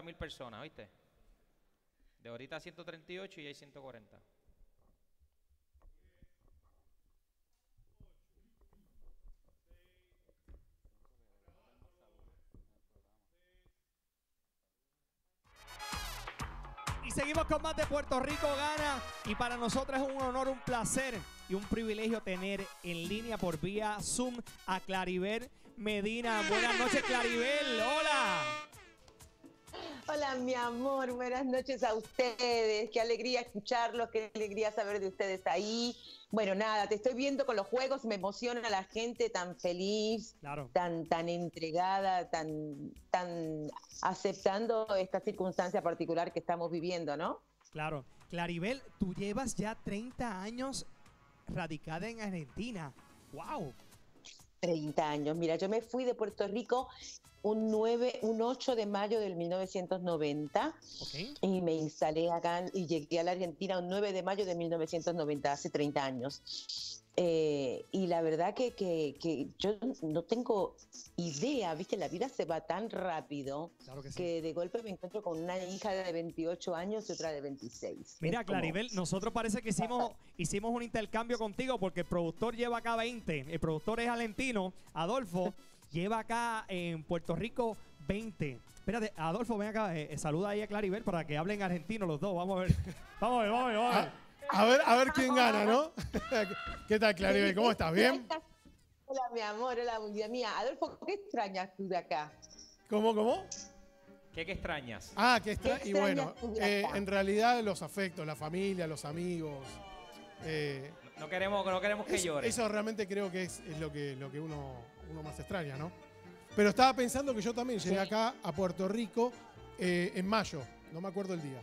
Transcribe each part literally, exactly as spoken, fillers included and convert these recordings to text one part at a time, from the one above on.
mil personas, ¿viste? De ahorita ciento treinta y ocho y ya hay ciento cuarenta. Y seguimos con más de Puerto Rico Gana. Y para nosotros es un honor, un placer y un privilegio tener en línea por vía Zoom a Claribel Medina. Buenas noches, Claribel. Hola. Hola, mi amor. Buenas noches a ustedes. Qué alegría escucharlos, qué alegría saber de ustedes ahí. Bueno, nada, te estoy viendo con los juegos. Me emociona la gente tan feliz, claro, tan, tan entregada, tan, tan aceptando esta circunstancia particular que estamos viviendo, ¿no? Claro. Claribel, tú llevas ya treinta años radicada en Argentina. ¡Wow! treinta años. Mira, yo me fui de Puerto Rico un ocho de mayo del mil novecientos noventa, okay, y me instalé acá y llegué a la Argentina un nueve de mayo de mil novecientos noventa, hace treinta años. Eh, y la verdad que, que, que yo no tengo idea, ¿viste? La vida se va tan rápido, claro que, sí, que de golpe me encuentro con una hija de veintiocho años y otra de veintiséis. Mira, Claribel, como... nosotros parece que hicimos, hicimos un intercambio contigo porque el productor lleva acá veinte, el productor es argentino, Adolfo, lleva acá en Puerto Rico veinte. Espérate, Adolfo, ven acá, eh, saluda ahí a Claribel para que hablen argentino los dos, vamos a ver, vamos a ver, vamos a ver, vamos a ver. Ah. A ver, a ver quién gana, ¿no? ¿Qué tal, Claribel? ¿Cómo estás? ¿Bien? Hola, mi amor. Hola, vida mía. Adolfo, ¿qué extrañas tú de acá? ¿Cómo, cómo? ¿Qué, qué extrañas? Ah, ¿qué, extra ¿Qué extrañas? Y bueno, eh, en realidad los afectos, la familia, los amigos. Eh, no, queremos, no queremos que llore. Eso realmente creo que es, es lo que, lo que uno, uno más extraña, ¿no? Pero estaba pensando que yo también llegué, sí, acá a Puerto Rico eh, en mayo. No me acuerdo el día.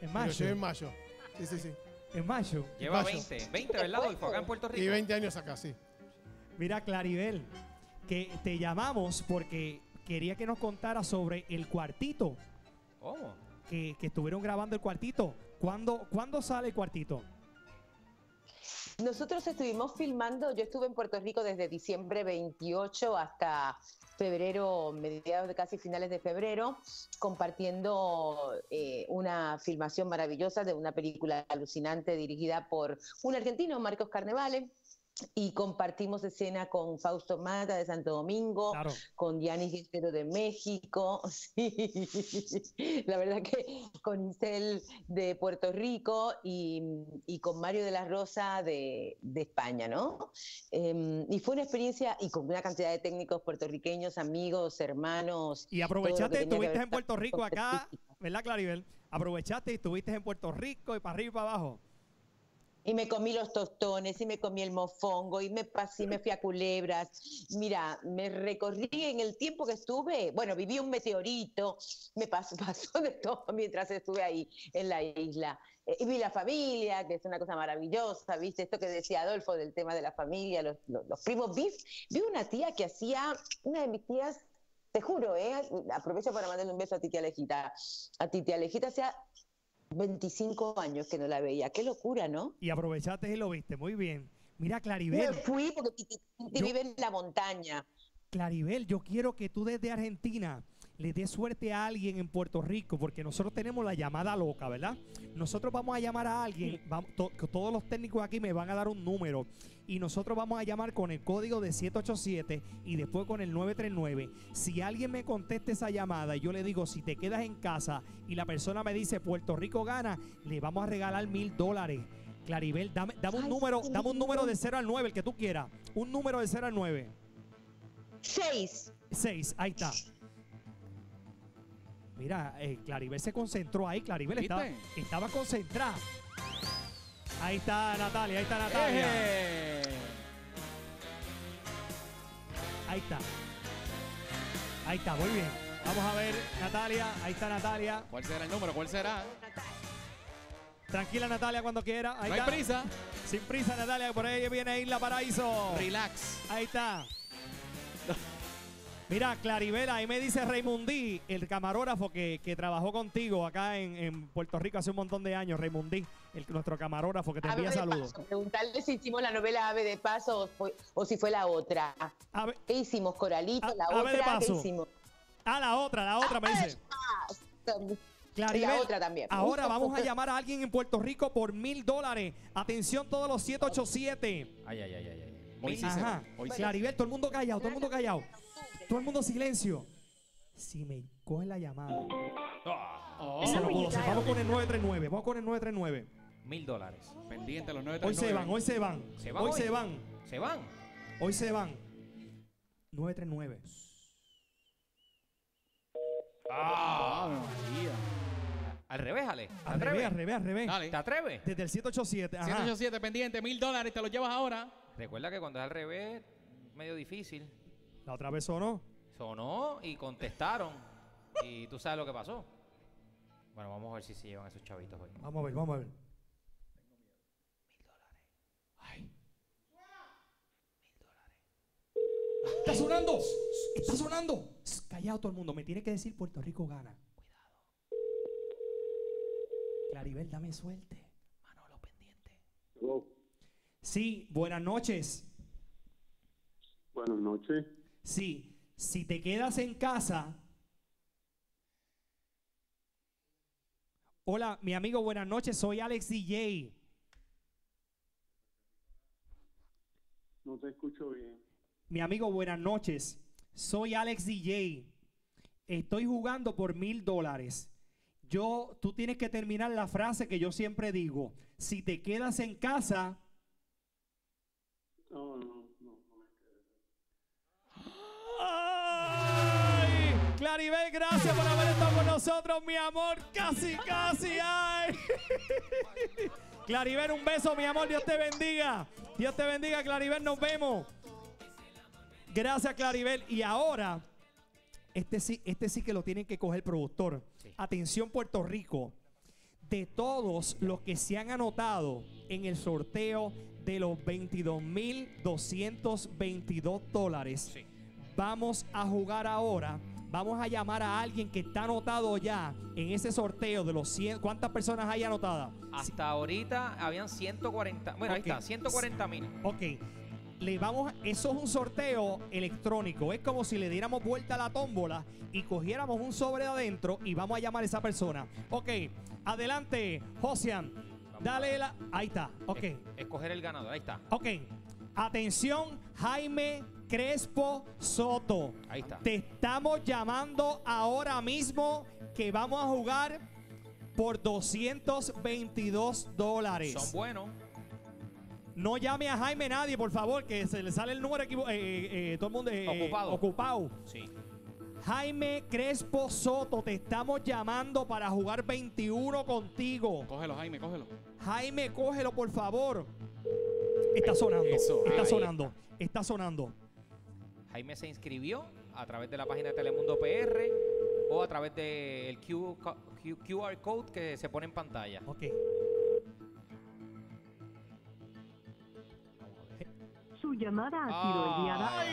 ¿En mayo? Pero llegué en mayo. Sí, sí, sí. En mayo. Lleva mayo. veinte, veinte, ¿verdad, Adolfo? Acá en Puerto Rico. Y veinte años acá, sí. Mira, Claribel, que te llamamos porque quería que nos contaras sobre el cuartito. ¿Cómo? Que, que estuvieron grabando el cuartito. ¿Cuándo, ¿Cuándo sale el cuartito? Nosotros estuvimos filmando, yo estuve en Puerto Rico desde diciembre veintiocho hasta febrero, mediados de casi finales de febrero, compartiendo eh, una filmación maravillosa de una película alucinante dirigida por un argentino, Marcos Carnevale, y compartimos escena con Fausto Mata de Santo Domingo, claro, con Dianis Guerrero de México, sí, la verdad que con Isel de Puerto Rico y, y con Mario de la Rosa de, de España, ¿no? Eh, y fue una experiencia, y con una cantidad de técnicos puertorriqueños, amigos, hermanos. Y aprovechaste, estuviste en Puerto Rico acá, ¿verdad, Claribel? Aprovechaste y estuviste en Puerto Rico y para arriba y para abajo. Y me comí los tostones, y me comí el mofongo, y me pasé, me fui a Culebras. Mira, me recorrí en el tiempo que estuve, bueno, viví un meteorito, me pasó, pasó de todo mientras estuve ahí en la isla. Y vi la familia, que es una cosa maravillosa, ¿viste? Esto que decía Adolfo del tema de la familia, los, los, los primos. Vi, vi una tía que hacía, una de mis tías, te juro, ¿eh? Aprovecho para mandarle un beso a Titi Alejita. A Titi Alejita hacía veinticinco años que no la veía. Qué locura, ¿no? Y aprovechaste y lo viste. Muy bien. Mira, Claribel. Me fui porque Titi vive en la montaña. Claribel, yo quiero que tú desde Argentina le des suerte a alguien en Puerto Rico, porque nosotros tenemos la llamada loca, ¿verdad? Nosotros vamos a llamar a alguien. Vamos, to, todos los técnicos aquí me van a dar un número. Y nosotros vamos a llamar con el código de siete ocho siete y después con el nueve tres nueve. Si alguien me contesta esa llamada y yo le digo, si te quedas en casa y la persona me dice Puerto Rico gana, le vamos a regalar mil dólares. Claribel, dame, dame un Ay, número, sí, dame un número de cero al nueve, el que tú quieras. Un número de cero al nueve. seis. seis, ahí está. Mira, eh, Claribel se concentró ahí, Claribel estaba, estaba concentrada. Ahí está Natalia, ahí está Natalia. Eje. Ahí está. Ahí está, muy bien. Vamos a ver, Natalia, ahí está Natalia. ¿Cuál será el número? ¿Cuál será? Tranquila, Natalia, cuando quiera. Ahí no está. Hay prisa. Sin prisa, Natalia, por ahí viene Isla Paraíso. Relax. Ahí está. Mira, Claribel, ahí me dice Raymundí, el camarógrafo que, que trabajó contigo acá en, en Puerto Rico hace un montón de años, Raymundí, el, nuestro camarógrafo que te envía saludos. Preguntarle si hicimos la novela Ave de Paso o, o si fue la otra. Ave, ¿Qué hicimos? ¿Coralito? A, la Ave otra, de Paso. ¿Qué hicimos? Ah, la otra, la otra me dice. Claribel, la otra también. Ahora vamos a llamar a alguien en Puerto Rico por mil dólares. Atención todos los siete ocho siete. Ay, ay, ay, ay. Hoy sí. Ajá. Hoy sí. Claribel, todo el mundo callado, todo el mundo callado. Todo el mundo silencio. Si me coge la llamada. Oh, oh. Vamos con el nueve tres nueve. Vamos con el nueve tres nueve. Mil dólares. Pendiente los nueve tres nueve. Hoy se van, hoy se van. ¿Se van hoy, hoy se van. Se van. Hoy se van. nueve tres nueve. Ah, al revés, Ale. Al revés, al revés, al revés. Dale. ¿Te atreves? Desde el siete ocho siete. Ajá. siete ocho siete pendiente, mil dólares, te los llevas ahora. Recuerda que cuando es al revés, medio difícil. La otra vez sonó. Sonó y contestaron. Y tú sabes lo que pasó. Bueno, vamos a ver si se llevan esos chavitos hoy. Vamos a ver, vamos a ver. Tengo miedo. Mil dólares. Ay. Mil dólares. ¡Está sonando! ¡Está sonando! Callado todo el mundo. Me tiene que decir Puerto Rico gana. Cuidado. Claribel, dame suerte. Manolo, pendiente. Hello. Sí, buenas noches. Buenas noches. Sí, si te quedas en casa... Hola, mi amigo, buenas noches. Soy Alex D J. No te escucho bien. Mi amigo, buenas noches. Soy Alex D J. Estoy jugando por mil dólares. Yo, tú tienes que terminar la frase que yo siempre digo. Si te quedas en casa... No, no, no, no me quedo. ¡Ay! Claribel, gracias por haber estado con nosotros, mi amor. Casi, casi. ¡Ay! Claribel, un beso, mi amor. Dios te bendiga. Dios te bendiga, Claribel. Nos vemos. Gracias, Claribel. Y ahora, este sí, este sí que lo tienen que coger, productor. Sí. Atención, Puerto Rico. De todos los que se han anotado en el sorteo de los veintidós mil doscientos veintidós dólares, sí, vamos a jugar ahora. Vamos a llamar a alguien que está anotado ya en ese sorteo de los cien. ¿Cuántas personas hay anotadas? Hasta ahorita habían ciento cuarenta. Bueno, okay, ahí está, ciento cuarenta mil. Ok. Le vamos, eso es un sorteo electrónico. Es como si le diéramos vuelta a la tómbola y cogiéramos un sobre de adentro y vamos a llamar a esa persona. Ok, adelante, Josian. Dale la... Ahí está, ok. Escoger el ganador, ahí está. Ok, atención, Jaime Crespo Soto. Ahí está. Te estamos llamando ahora mismo que vamos a jugar por doscientos veintidós dólares. Son buenos. No llame a Jaime nadie, por favor, que se le sale el número equivocado. Eh, eh, todo el mundo eh, ocupado. ocupado. Sí. Jaime Crespo Soto, te estamos llamando para jugar veintiuno contigo. Cógelo, Jaime, cógelo. Jaime, cógelo, por favor. Está sonando. Eso. Está Ahí. sonando. Está sonando. Jaime se inscribió a través de la página de Telemundo P R o a través del Q R code que se pone en pantalla. Ok. Su llamada ha sido enviada.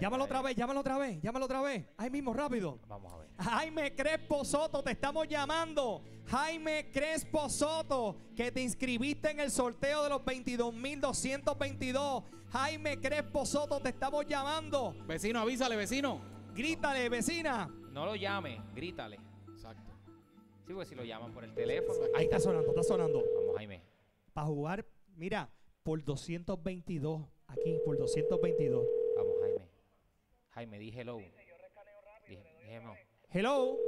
Llámalo otra vez, llámalo otra vez, llámalo otra vez. Ahí mismo, rápido. Vamos a ver. Jaime Crespo Soto, te estamos llamando. Jaime Crespo Soto, que te inscribiste en el sorteo de los veintidós mil doscientos veintidós. Jaime Crespo Soto, te estamos llamando. Vecino, avísale, vecino. Grítale, vecina. No lo llame, grítale. Exacto. Sí, porque si lo llaman por el teléfono. Ahí está sonando, está sonando. Vamos, Jaime. Para jugar, mira. Por doscientos veintidós, aquí, por doscientos veintidós. Vamos, Jaime. Jaime, di hello. Sí, yo rescaneo rápido, di, le doy hello.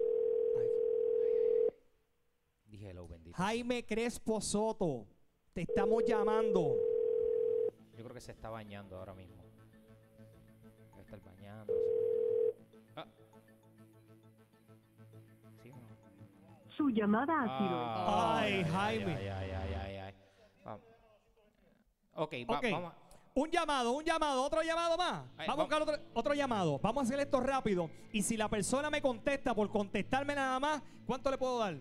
Di hello, bendito. Jaime Crespo Soto, te estamos llamando. Yo creo que se está bañando ahora mismo. Debe estar bañando. Ah. Sí, no. Su llamada ha sido... Ah, ay, ay, Jaime. Ay, ay, ay, ay, ay. Vamos. Ok, va, okay. Vamos. Un llamado, un llamado, otro llamado más. Ay, vamos va. a buscar otro, otro llamado. Vamos a hacer esto rápido. Y si la persona me contesta por contestarme nada más, ¿cuánto le puedo dar?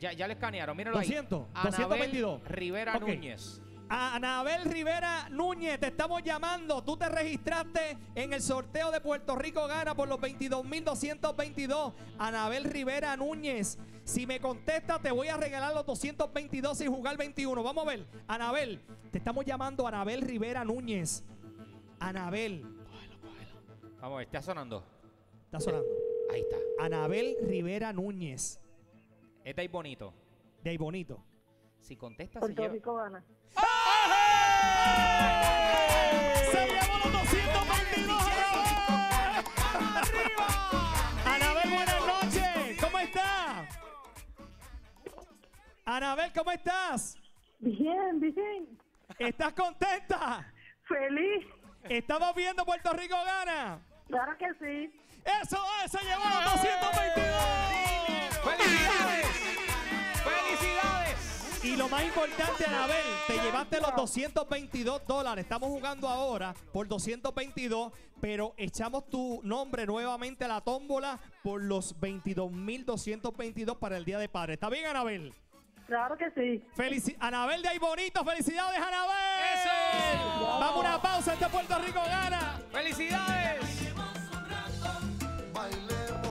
Ya, ya le escanearon, míralo ahí. doscientos, doscientos veintidós. Rivera okay. Núñez. A Anabel Rivera Núñez, te estamos llamando. Tú te registraste en el sorteo de Puerto Rico Gana por los veintidós mil doscientos veintidós. Anabel Rivera Núñez, si me contestas te voy a regalar los doscientos veintidós y jugar veintiuno. Vamos a ver, Anabel, te estamos llamando. Anabel Rivera Núñez. Anabel. Cógelo, cógelo. Vamos a ver, está sonando. Está sonando. Ahí está. Anabel Rivera Núñez. Es de ahí bonito. De ahí bonito. Si contesta, Puerto se Rico lleva. Gana. ¡Ay! ¡Se llevó los doscientos veintidós! Anabel, buenas noches. ¿Cómo estás? Anabel, ¿cómo estás? Bien, bien. ¿Estás contenta? Feliz. Estamos viendo Puerto Rico Gana. Claro que sí. ¡Eso es! ¡Se llevó los doscientos veintidós! ¡Felicidades! ¡Felicidades! Y lo más importante, Anabel, te llevaste los doscientos veintidós dólares. Estamos jugando ahora por doscientos veintidós, pero echamos tu nombre nuevamente a la tómbola por los veintidós mil doscientos veintidós para el Día de Padre. ¿Está bien, Anabel? Claro que sí. Felici Anabel de ahí bonito. ¡Felicidades, Anabel! ¡Eso! Vamos a una pausa. Este Puerto Rico Gana. ¡Felicidades!